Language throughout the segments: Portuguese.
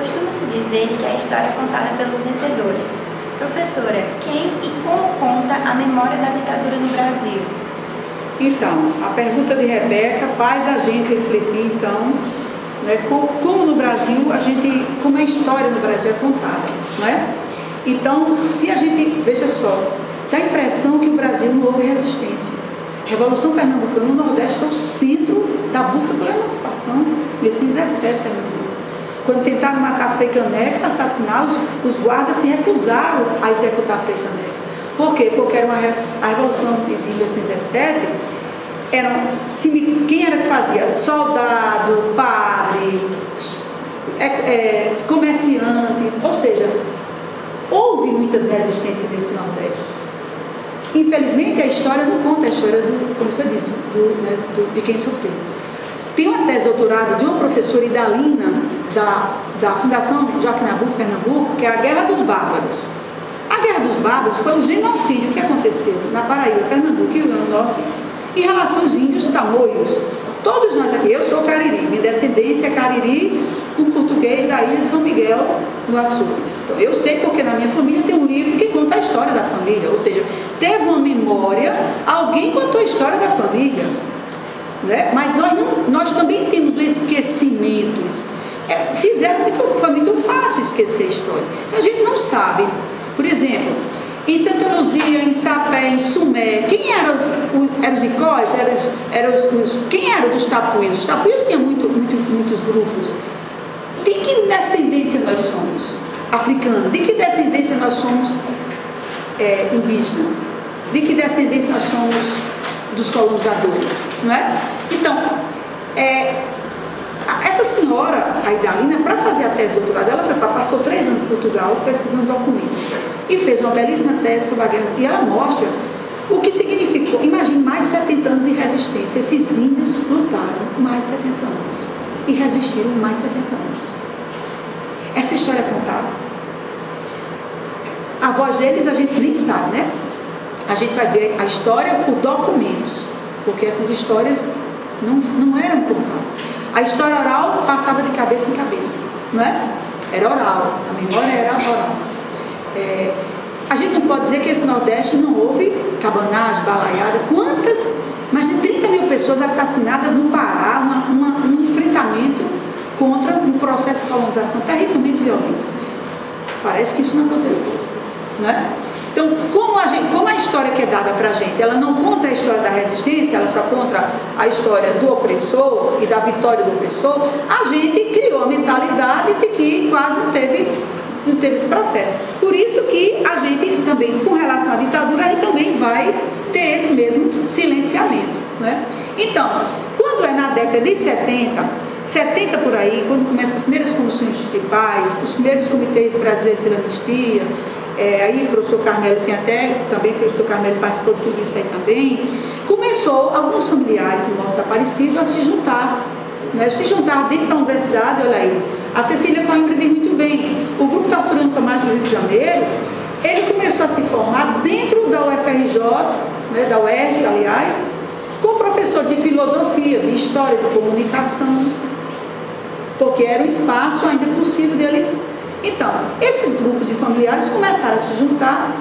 Costuma-se dizer que a história é contada pelos vencedores. Professora, quem e como conta a memória da ditadura no Brasil? Então, a pergunta de Rebeca faz a gente refletir, então, né, como no Brasil, como a história no Brasil é contada, não é? Então, se a gente, veja só, dá a impressão que o Brasil não houve resistência. A Revolução Pernambucana no Nordeste foi o centro da busca pela emancipação em 1917, Pernambuco. Quando tentaram matar Frei Caneca, assassinar, os guardas se recusaram a executar Frei Caneca. Por quê? Porque era a Revolução de 1917, quem era que fazia? Soldado, padre, comerciante, ou seja, houve muitas resistências nesse Nordeste. Infelizmente, a história não conta a história do, como você disse, de quem sofreu. Tem uma tese doutorada de uma professora Idalina, da Fundação Joaquim Nabuco, Pernambuco, que é a Guerra dos Bárbaros. A Guerra dos Bárbaros foi um genocídio que aconteceu na Paraíba, Pernambuco e Rio Grande do Norte, em relação aos índios tamoios. Todos nós aqui, eu sou cariri, minha descendência é cariri, com português da ilha de São Miguel, no Açores. Então, eu sei porque na minha família tem um livro que conta a história da família, ou seja, teve uma memória, alguém contou a história da família, né? Mas nós também temos o esquecimento. Foi muito fácil esquecer a história. Então, a gente não sabe, por exemplo, em Santa Luzia, em Sapé, em Sumé, quem eram os icós? Quem eram os tapuias? Os tapuias tinham muitos grupos. De que descendência nós somos? Africana. De que descendência nós somos indígena? De que descendência nós somos dos colonizadores? Não é? Então, essa senhora, a Idalina, para fazer a tese doutorada, ela passou 3 anos em Portugal pesquisando documentos e fez uma belíssima tese sobre a guerra. E ela mostra o que significou. Imagine mais de 70 anos de resistência. Esses índios lutaram mais de 70 anos. E resistiram mais de 70 anos. Essa história é contada. A voz deles a gente nem sabe, né? A gente vai ver a história por documentos, porque essas histórias não eram contadas. A história oral passava de cabeça em cabeça, não é? Era oral, a memória era oral. A gente não pode dizer que esse Nordeste não houve cabanagem, balaiada. Quantas? Mais de 30 mil pessoas assassinadas no Pará, um enfrentamento contra um processo de colonização terrivelmente violento. Parece que isso não aconteceu, né? Então, como a história que é dada para a gente, ela não conta a história da resistência, ela só conta a história do opressor e da vitória do opressor, a gente criou a mentalidade de que quase não teve esse processo. Por isso que a gente também, com relação à ditadura, aí também vai ter esse mesmo silenciamento, né? Então, quando é na década de 70 por aí, quando começam as primeiras comissões municipais, os primeiros comitês brasileiros pela anistia, aí o professor Carmelo também o professor Carmelo participou de tudo isso aí também, começou alguns familiares de nossos aparecidos a se juntar, né? Se juntar dentro da universidade, olha aí, a Cecília Coimbra diz muito bem, o Grupo Tortura Nunca Mais do Rio de Janeiro, ele começou a se formar dentro da UFRJ, né, da UERJ, aliás, com professor de filosofia, de história, de comunicação, porque era um espaço ainda possível deles. Então, esses grupos de familiares começaram a se juntar,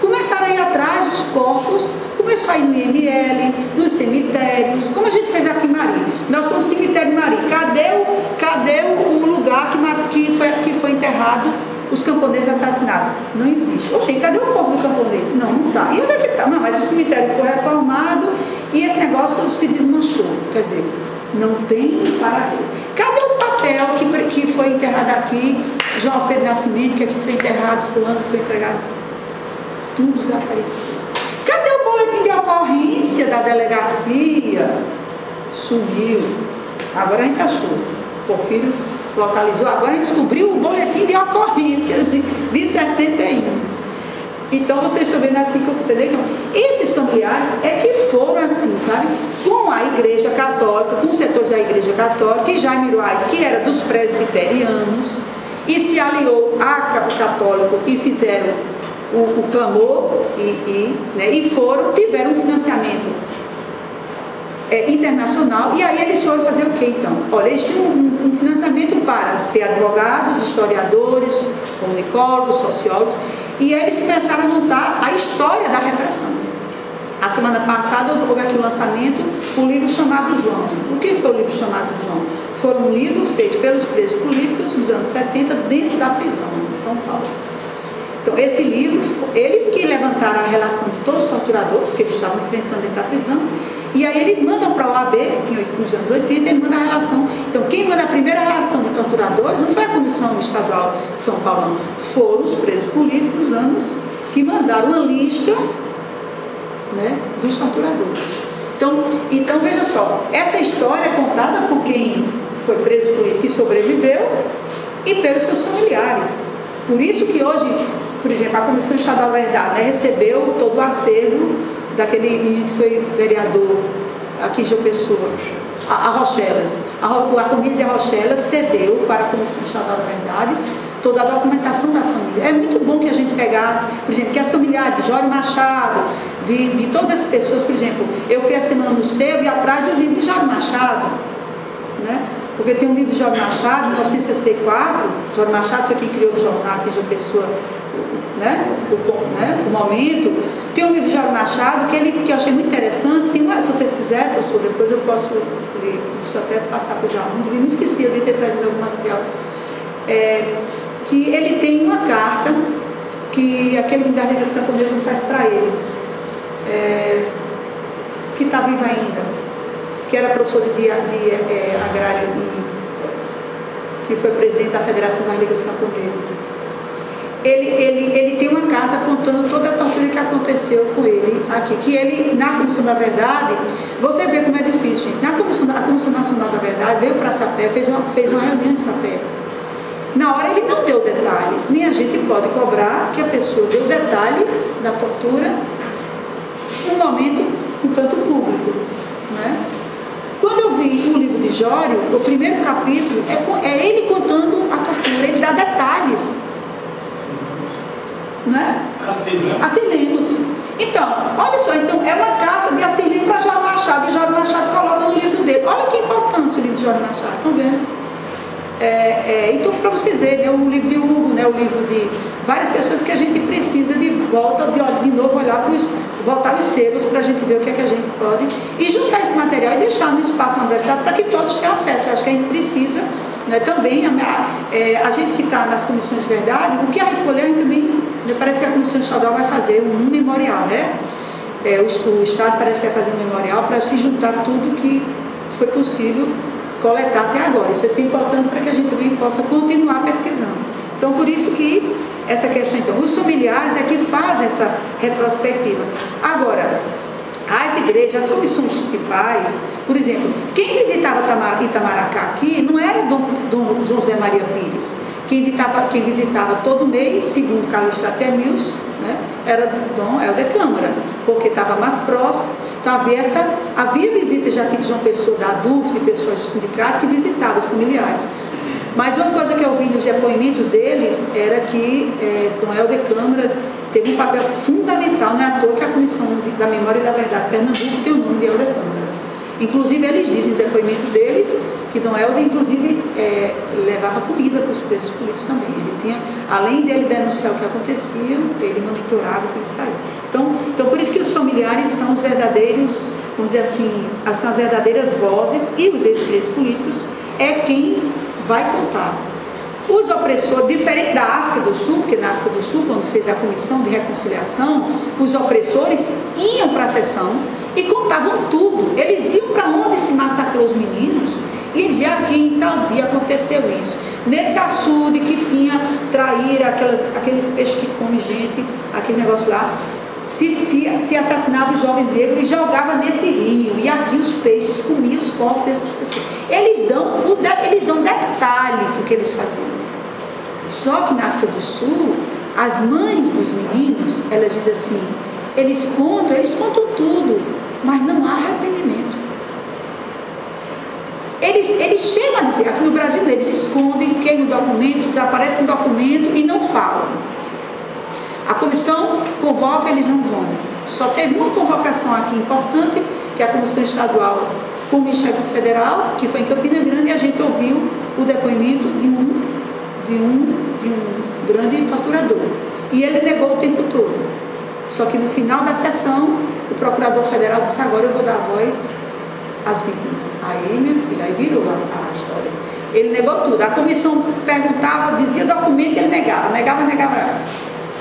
começaram a ir atrás dos corpos, começou a ir no IML, nos cemitérios, como a gente fez aqui em Mari. Nós somos cemitério Mari. Cadê o lugar que foi enterrado os camponeses assassinados? Não existe. Oxe, cadê o corpo do camponês? Não está. E onde é que está? Mas o cemitério foi reformado e esse negócio se desmanchou. Quer dizer, não tem para quê. Cadê o papel que foi enterrado aqui? João Fê de Nascimento, que aqui foi enterrado, fulano, que foi entregado. Tudo desapareceu. Cadê o boletim de ocorrência da delegacia? Sumiu. Agora a gente achou. Porfírio localizou. Agora a gente descobriu o boletim de ocorrência de 61. Então, vocês estão vendo assim, entendeu? Esses familiares é que foram assim, sabe? Com a Igreja Católica, com os setores da Igreja Católica, e já em Miruai, que era dos presbiterianos, e se aliou a católico e fizeram o clamor e tiveram um financiamento internacional. E aí eles foram fazer o que então? Olha, eles tinham um financiamento para ter advogados, historiadores, comunicólogos, sociólogos, e eles começaram a montar a história da repressão. A semana passada houve aqui o lançamento do livro chamado João. O que foi o livro chamado João? Foi um livro feito pelos presos políticos nos anos 70 dentro da prisão em São Paulo. Então, esse livro, eles que levantaram a relação de todos os torturadores que eles estavam enfrentando dentro da prisão, e aí eles mandam para a OAB, nos anos 80, eles mandam a relação. Então, quem manda a primeira relação de torturadores não foi a Comissão Estadual de São Paulo, foram os presos políticos dos anos que mandaram uma lista, né, dos torturadores. Então, veja só, essa história é contada por quem foi preso político e sobreviveu e pelos seus familiares. Por isso que hoje, por exemplo, a Comissão de Memória e Verdade, né, recebeu todo o acervo daquele menino que foi vereador aqui em João Pessoa, a Rochelas. A família de Rochelas cedeu para a Comissão Estadual da Verdade toda a documentação da família. É muito bom que a gente pegasse, por exemplo, que as familiares de Jorge Machado, de todas essas pessoas. Por exemplo, eu fui a semana no Sebo e atrás de um livro de Jorge Machado, né? Porque tem um livro de Jorge Machado, 1964, Jorge Machado foi quem criou o jornal aqui em João Pessoa, né? O momento. Tem um livro de Jorge Machado que eu achei muito interessante. Tem mais, se vocês quiserem, professor, depois eu posso ler. Deixa eu até passar para o Jorge, eu me esqueci de ter trazido algum material. Que ele tem uma carta que aquele menino da Liga dos Camponeses faz para ele, que está vivo ainda, que era professor de agrária e que foi presidente da Federação das Ligas Camponesas. Ele tem uma carta contando toda a tortura que aconteceu com ele aqui, que ele, na Comissão da Verdade, você vê como é difícil, gente. A Comissão Nacional da Verdade veio para Sapé, fez uma reunião em Sapé. Na hora ele não deu detalhe, nem a gente pode cobrar que a pessoa deu detalhe da tortura num momento um tanto público, né? Quando eu vi o livro de Jório, o primeiro capítulo é ele contando a tortura, ele dá detalhes, né? Assinemos. Então, olha só, então é uma carta de assinemos para Jorge Machado, e Jorge Machado coloca no livro dele. Olha que importância o livro de Jorge Machado, estão vendo? Então, para vocês verem, é um livro de Hugo, né, o livro de várias pessoas que a gente precisa de volta, de novo olhar para os, voltar os sebos para a gente ver o que é que a gente pode, e juntar esse material e deixar no espaço na universidade para que todos tenham acesso. Eu acho que a gente precisa, né, também, a gente que está nas comissões de verdade, o que a gente colher, a gente também, me parece que a Comissão Estadual vai fazer um memorial, né? O Estado parece que vai fazer um memorial para se juntar tudo que foi possível coletar até agora. Isso vai ser importante para que a gente também possa continuar pesquisando. Então, por isso que essa questão, então, os familiares é que fazem essa retrospectiva. Agora, as igrejas, as comissões municipais, por exemplo, quem visitava Itamaracá aqui não era Dom José Maria Pires. Quem visitava todo mês, segundo Carlos Catete Milos, né, era Dom Helder Câmara, porque estava mais próximo. Então havia visitas já aqui de João Pessoa, da ADUF, de pessoas do sindicato que visitavam os familiares. Mas uma coisa que eu vi nos depoimentos deles era que Dom Helder Câmara teve um papel fundamental. Não é à toa que a Comissão da Memória e da Verdade Pernambuco tem o nome de Helder Câmara. Inclusive eles dizem no depoimento deles que Dom Helder, inclusive, levava comida para os presos políticos também. Ele tinha, além dele denunciar o que acontecia, ele monitorava o que saía. Então, por isso que os familiares são os verdadeiros, vamos dizer assim, são as verdadeiras vozes, e os ex-presos políticos é quem vai contar. Os opressores, diferente da África do Sul, porque na África do Sul, quando fez a comissão de reconciliação, os opressores iam para a sessão e contavam tudo. Eles iam para onde se massacrou os meninos e diziam: aqui em tal dia aconteceu isso, nesse açude que tinha traíra, aqueles peixes que comem gente, aquele negócio lá, se assassinava os jovens negros e jogava nesse rio, e aqui os peixes comiam os corpos dessas pessoas. Eles dão detalhe do que eles faziam. Só que na África do Sul, as mães dos meninos, elas dizem assim: eles contam tudo, mas não há arrependimento. Eles chegam a dizer, aqui no Brasil eles escondem, queimam o documento, desaparecem o documento e não falam. A comissão convoca, eles não vão. Só teve uma convocação aqui importante, que é a Comissão Estadual, com o Ministério Federal, que foi em Campina Grande, e a gente ouviu o depoimento de um grande torturador. E ele negou o tempo todo. Só que no final da sessão, o procurador federal disse: agora eu vou dar voz às vítimas. Aí, meu filho, aí virou a história. Ele negou tudo. A comissão perguntava, dizia documento, ele negava.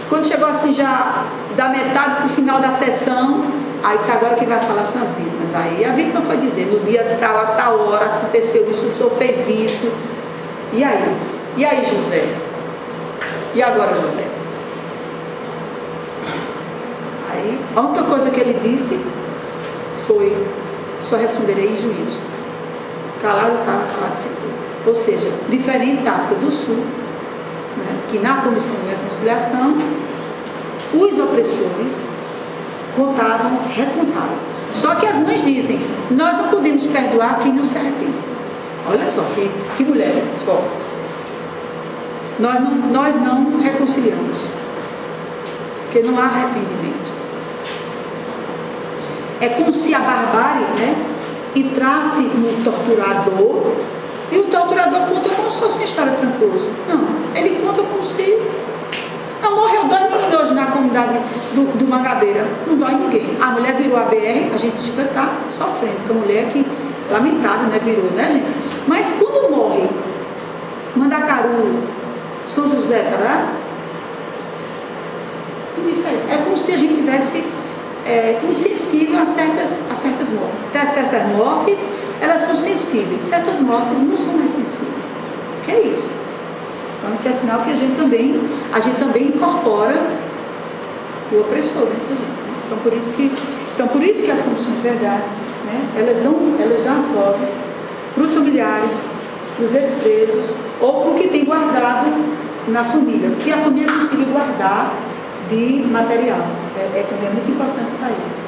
Quando chegou assim já da metade para o final da sessão, aí disse: agora quem vai falar são as vítimas. Aí a vítima foi dizer: no dia tal hora aconteceu isso, o senhor fez isso. E aí? E aí, José? E agora, José? Aí, a outra coisa que ele disse foi: só responderei em juízo. Calado estava, calado ficou. Ou seja, diferente da África do Sul, né, que na Comissão de Reconciliação, os opressores contavam, recontavam. Só que as mães dizem: nós não podemos perdoar quem não se arrepende. Olha só que mulheres fortes. Nós não reconciliamos, porque não há arrependimento. É como se a barbárie, né, entrasse no torturador, e o torturador conta como se fosse uma história tranquila. Não, ele conta como se... Não, morreu 2 meninos hoje na comunidade do Mangabeira, não dói ninguém. A mulher virou a BR, a gente diz que está sofrendo, porque a mulher que... lamentável, né? Virou, né, gente? Mas quando morre Mandacaru, São José, tá? É como se a gente tivesse insensível a certas mortes. Até certas mortes, elas são sensíveis. Certas mortes não são mais sensíveis. O que é isso? Então, isso é sinal que a gente também incorpora o opressor dentro da gente. Né? Então, por isso que as comissões de verdade, né, elas dão as vozes para os familiares, para os ex-presos, ou para o que tem guardado na família, porque a família conseguiu guardar de material. É também muito importante sair.